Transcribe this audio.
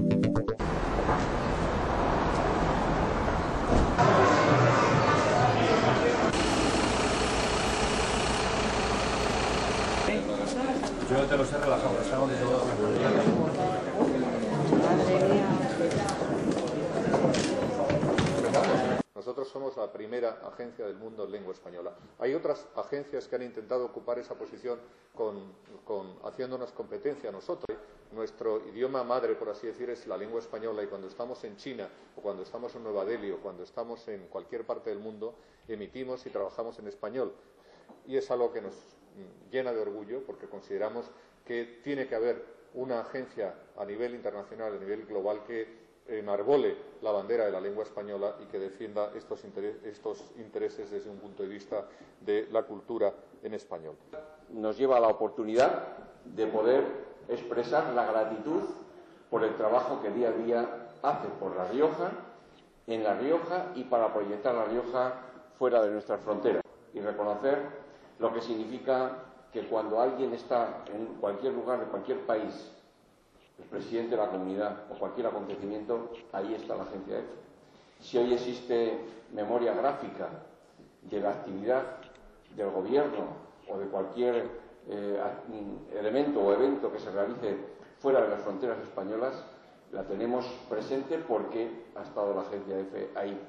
Yo te los he relajado, estamos de todo. Madre mía. Nosotros somos la primera agencia del mundo en lengua española. Hay otras agencias que han intentado ocupar esa posición haciéndonos competencia a nosotros. Nuestro idioma madre, por así decir, es la lengua española, y cuando estamos en China o cuando estamos en Nueva Delhi o cuando estamos en cualquier parte del mundo, emitimos y trabajamos en español. Y es algo que nos llena de orgullo, porque consideramos que tiene que haber una agencia a nivel internacional, a nivel global, que enarbole la bandera de la lengua española y que defienda estos intereses desde un punto de vista de la cultura en español. Nos lleva a la oportunidad de poder expresar la gratitud por el trabajo que día a día hace por La Rioja, en La Rioja y para proyectar La Rioja fuera de nuestras fronteras, y reconocer lo que significa que cuando alguien está en cualquier lugar de cualquier país, el presidente de la comunidad o cualquier acontecimiento, ahí está la agencia EFE. Si hoy existe memoria gráfica de la actividad del gobierno o de cualquier elemento o evento que se realice fuera de las fronteras españolas, la tenemos presente porque ha estado la agencia EFE ahí.